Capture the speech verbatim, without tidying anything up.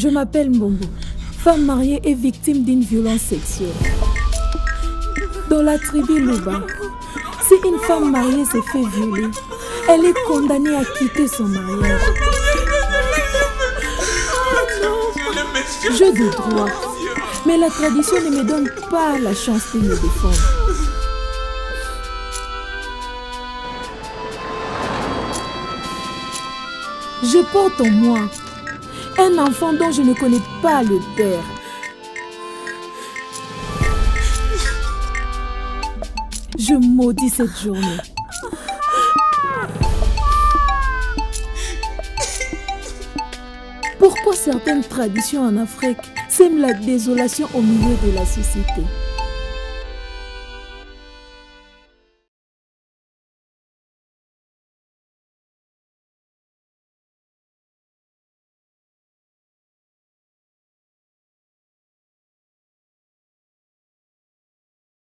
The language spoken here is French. Je m'appelle Mbongo, femme mariée et victime d'une violence sexuelle. Dans la tribu Luba, si une femme mariée se fait violer, elle est condamnée à quitter son mariage. J'ai des droits, mais la tradition ne me donne pas la chance de me défendre. Je porte en moi un enfant dont je ne connais pas le père. Je maudis cette journée. Pourquoi certaines traditions en Afrique sèment la désolation au milieu de la société?